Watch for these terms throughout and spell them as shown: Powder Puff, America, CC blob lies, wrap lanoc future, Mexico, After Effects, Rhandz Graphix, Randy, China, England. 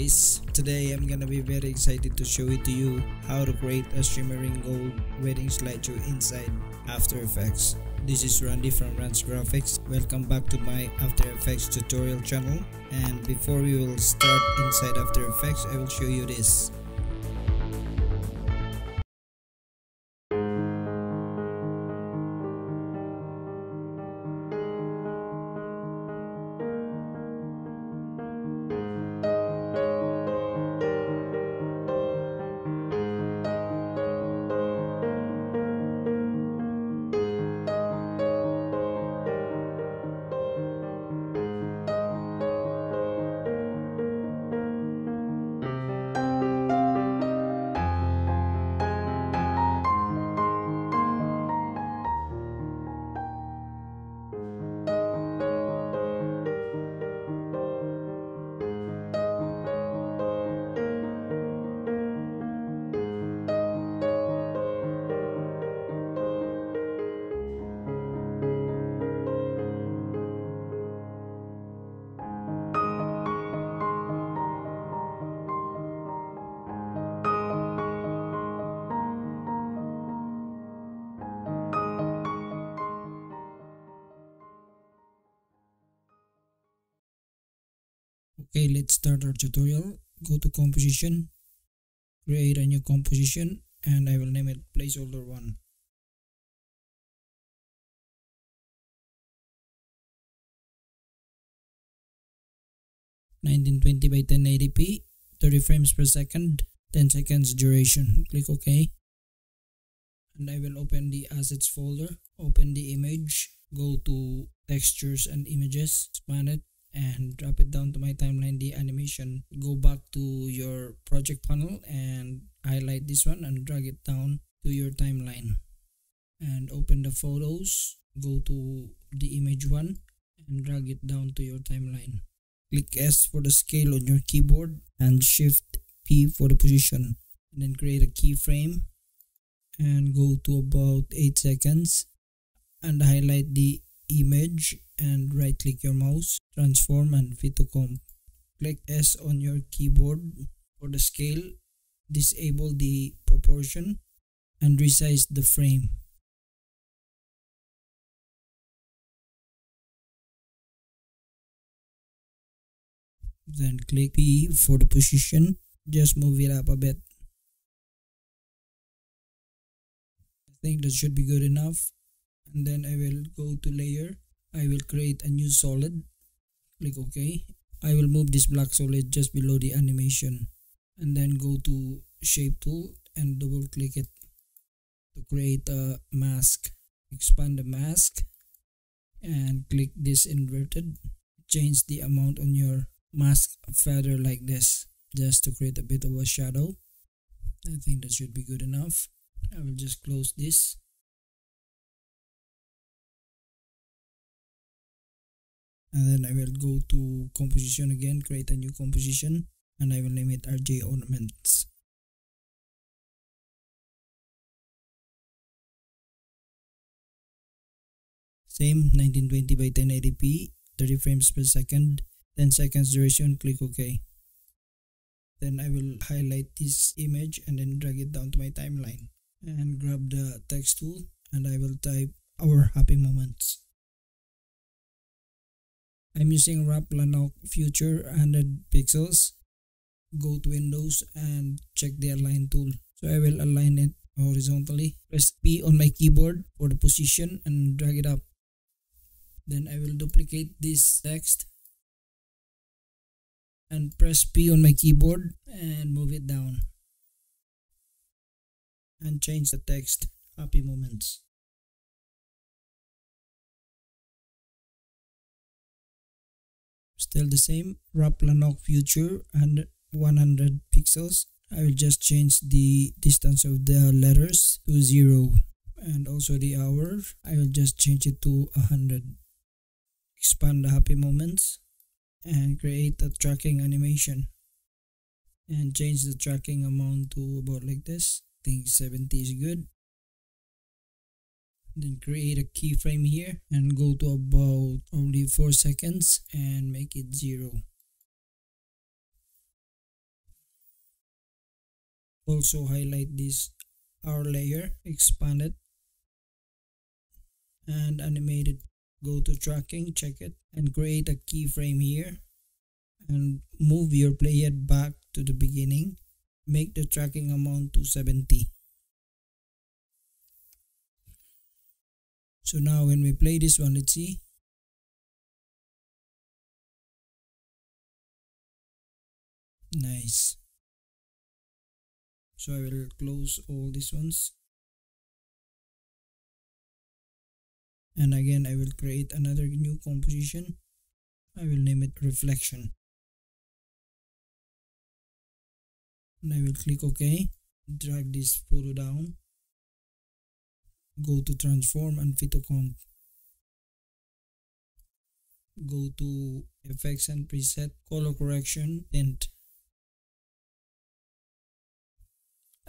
guys, today I'm gonna be very excited to show it to you how to create a shimmering gold wedding slideshow inside After Effects. This is Randy from Rhandz Graphix. Welcome back to my After Effects tutorial channel, and before we will start inside After Effects, I will show you this. Okay, let's start our tutorial. Go to composition, create a new composition, and I will name it placeholder 1. (1920 by 1080p, 30 frames per second, 10 seconds duration. Click OK. And I will open the assets folder, open the image, go to textures and images, span it, and drop it down to my timeline, the animation. Go back to your project panel and highlight this one and drag it down to your timeline, and open the photos, go to the image one and drag it down to your timeline. Click S for the scale on your keyboard and shift P for the position, and then create a keyframe and go to about 8 seconds and highlight the image and right click your mouse, transform and fit to comp. Click S on your keyboard for the scale, disable the proportion and resize the frame. Then click P for the position, just move it up a bit. I think that should be good enough. And then I will go to layer, I will create a new solid, click OK. I will move this black solid just below the animation, and then go to shape tool and double click it to create a mask. Expand the mask and click this inverted, change the amount on your mask feather like this, just to create a bit of a shadow. I think that should be good enough. I will just close this. And then I will go to composition again, create a new composition, and I will name it RJ Ornaments. Same, 1920 by 1080p, 30 frames per second, 10 seconds duration, click OK. Then I will highlight this image and then drag it down to my timeline. And grab the text tool, and I will type our happy moments. I'm using wrap lanoc future 100 pixels. Go to Windows and check the align tool. So I will align it horizontally. Press P on my keyboard for the position and drag it up. Then I will duplicate this text and press P on my keyboard and move it down. And change the text happy moments. Still the same, wrap lanoc future and 100 pixels. I will just change the distance of the letters to 0, and also the hour. I will just change it to 100. Expand the happy moments and create a tracking animation and change the tracking amount to about like this. I think 70 is good. Then create a keyframe here and go to about only 4 seconds and make it 0. Also highlight this our layer, expand it and animate it. Go to tracking, check it, and create a keyframe here and move your playhead back to the beginning. Make the tracking amount to 70. So now when we play this one, let's see. Nice. So I will close all these ones. And again, I will create another new composition. I will name it Reflection. And I will click OK. Drag this photo down. Go to Transform and Fit to Comp. Go to Effects and Preset, Color Correction, Tint.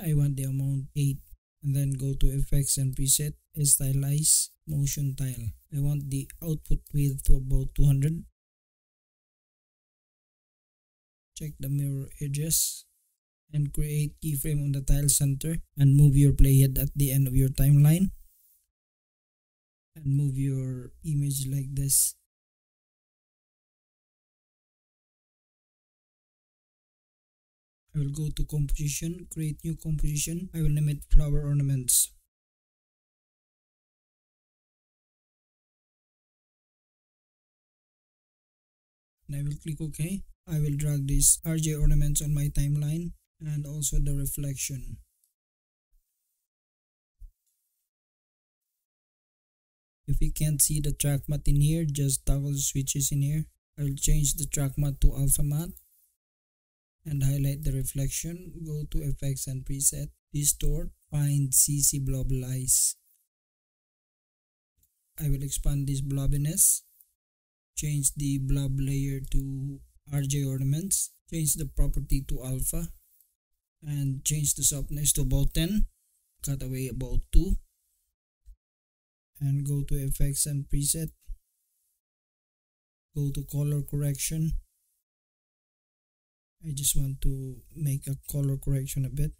I want the amount 8. And then go to Effects and Preset, Stylize, Motion Tile. I want the output width to about 200. Check the mirror edges and create keyframe on the tile center and move your playhead at the end of your timeline and move your image like this. I will go to composition, create new composition. I will name it Flower Ornaments. And I will click OK. I will drag these RJ ornaments on my timeline and also the reflection. If you can't see the track mat in here, just toggle the switches in here. I will change the track mat to alpha mat and highlight the reflection. Go to Effects and Preset, Distort, find CC Blob Lies. I will expand this blobbiness, change the blob layer to RJ ornaments, change the property to alpha and change the softness to about 10, cut away about 2 and go to Effects and Preset, go to Color Correction. I just want to make a color correction a bit.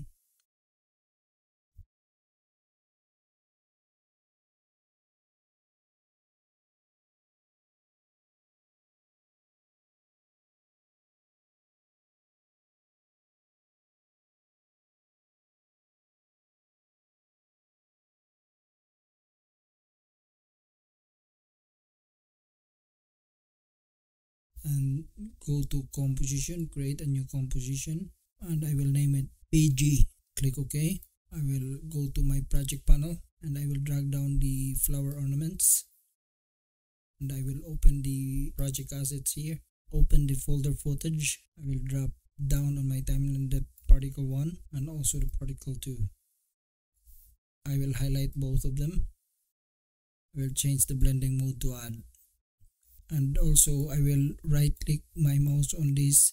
And go to composition, create a new composition and I will name it PG. Click OK. I will go to my project panel and I will drag down the flower ornaments and I will open the project assets here. Open the folder footage. I will drop down on my timeline the particle 1 and also the particle 2. I will highlight both of them. I will change the blending mode to add. And also I will right click my mouse on this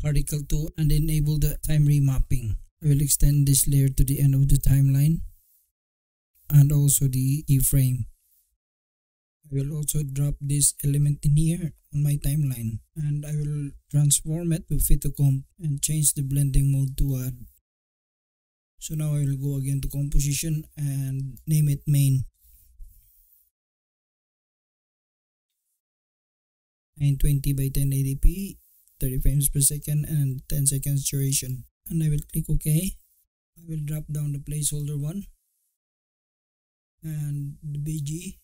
particle 2 and enable the time remapping. I will extend this layer to the end of the timeline and also the keyframe. I will also drop this element in here on my timeline and I will transform it to fit to comp and change the blending mode to add. So now I will go again to composition and name it main. And 920 by 1080p, 30 frames per second and 10 seconds duration. And I will click OK. I will drop down the placeholder 1 and the BG.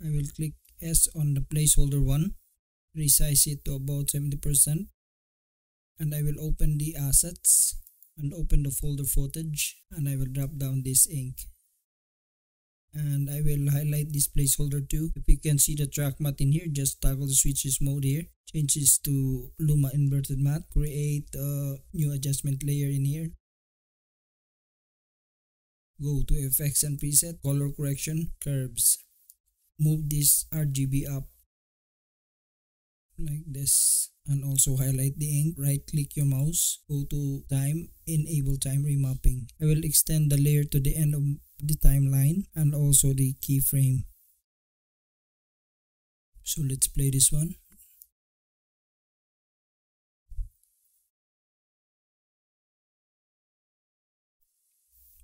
I will click S on the placeholder 1, resize it to about 70%. And I will open the assets and open the folder footage and I will drop down this ink. And I will highlight this placeholder 2. If you can see the track mat in here, just toggle the switches mode here. Change this to Luma Inverted Mat. Create a new adjustment layer in here. Go to Effects and Preset, Color Correction, Curves. Move this RGB up like this and also highlight the ink. Right click your mouse, go to Time, Enable Time Remapping. I will extend the layer to the end of the timeline and also the keyframe. So let's play this one.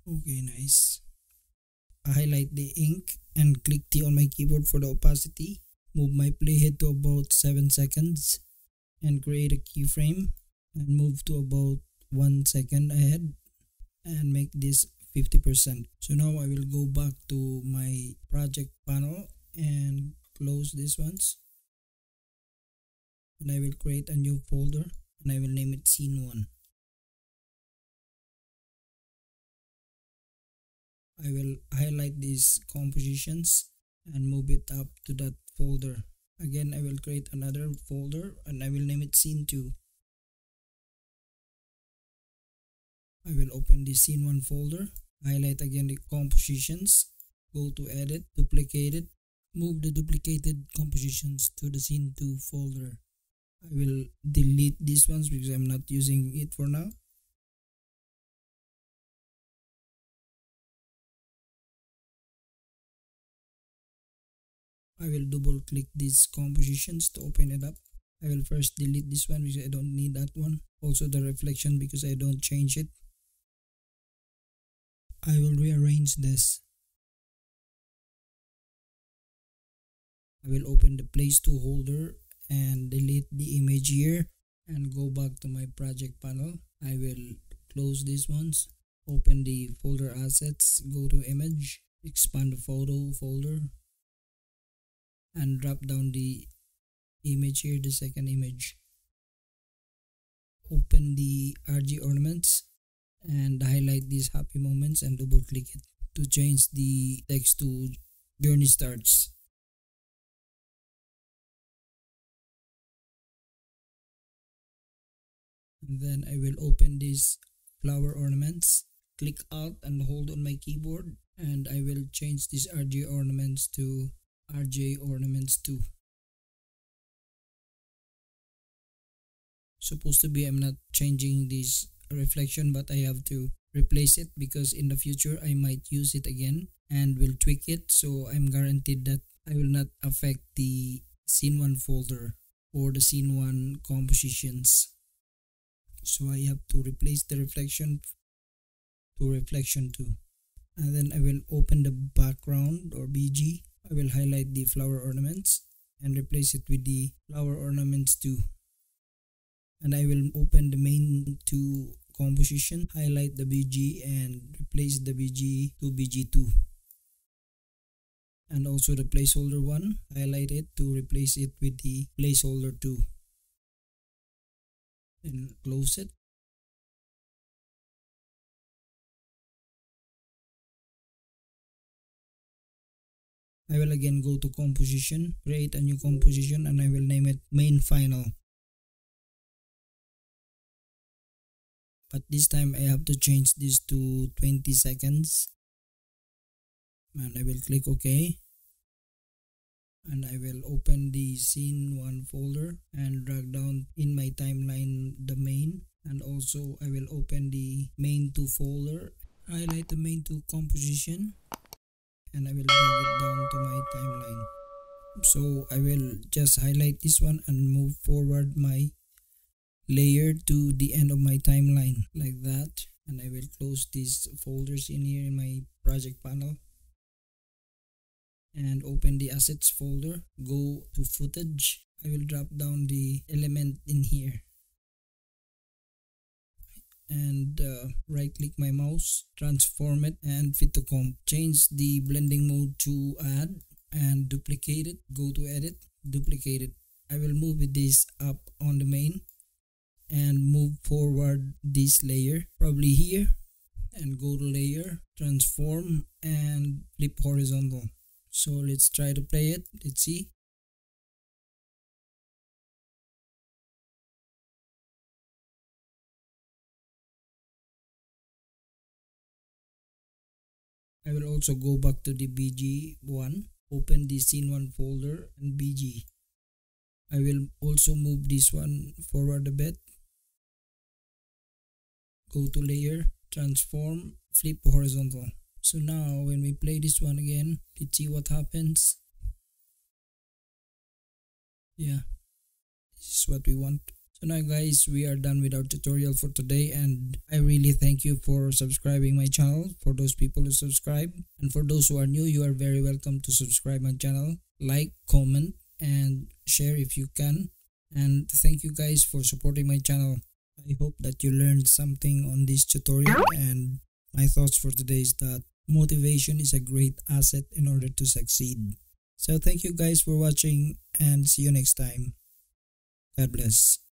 Okay, nice. Highlight the ink and click T on my keyboard for the opacity. Move my playhead to about 7 seconds and create a keyframe and move to about 1 second ahead and make this 50%. So now I will go back to my project panel and close these ones, and I will create a new folder and I will name it scene 1. I will highlight these compositions and move it up to that folder. Again, I will create another folder and I will name it scene 2. I will open the scene 1 folder, highlight again the compositions, go to edit, duplicate it, move the duplicated compositions to the scene 2 folder. I will delete these ones because I'm not using it for now. I will double click these compositions to open it up. I will first delete this one because I don't need that one. Also the reflection because I don't change it. I will rearrange this. I will open the place to holder and delete the image here and go back to my project panel. I will close these ones, open the folder assets, go to image, expand the photo folder, and drop down the image here, the second image. Open the RG ornaments and highlight these happy moments and double click it to change the text to journey starts. And then I will open these flower ornaments, click Alt and hold on my keyboard, and I will change these RG ornaments to RJ ornaments 2. Supposed to be I'm not changing this reflection, but I have to replace it because in the future I might use it again and will tweak it, so I'm guaranteed that I will not affect the scene 1 folder or the scene 1 compositions. So I have to replace the reflection to reflection 2, and then I will open the background or BG. I will highlight the flower ornaments and replace it with the flower ornaments 2. And I will open the main 2 composition, highlight the BG and replace the BG to BG2. And also the placeholder 1, highlight it to replace it with the placeholder 2. And close it. I will again go to composition, create a new composition, and I will name it main final. But this time I have to change this to 20 seconds. And I will click OK. And I will open the scene 1 folder and drag down in my timeline the main. And also I will open the main 2 folder, highlight the main 2 composition, and I will drag it down to my timeline. So I will just highlight this one and move forward my layer to the end of my timeline like that, and I will close these folders in here in my project panel and open the assets folder, go to footage. I will drop down the element in here and right click my mouse, transform it and fit to comp, change the blending mode to add and duplicate it, go to edit, duplicate it. I will move this up on the main and move forward this layer, probably here, and go to layer, transform and flip horizontal. So let's try to play it, let's see. I will also go back to the BG1, open the scene 1 folder and BG. I will also move this one forward a bit. Go to layer, transform, flip horizontal. So now when we play this one again, let's see what happens. Yeah, this is what we want. So now guys, we are done with our tutorial for today, and I really thank you for subscribing my channel. For those people who subscribe, and for those who are new, you are very welcome to subscribe my channel, like, comment and share if you can. And thank you guys for supporting my channel. I hope that you learned something on this tutorial, and my thoughts for today is that motivation is a great asset in order to succeed. So thank you guys for watching, and see you next time. God bless.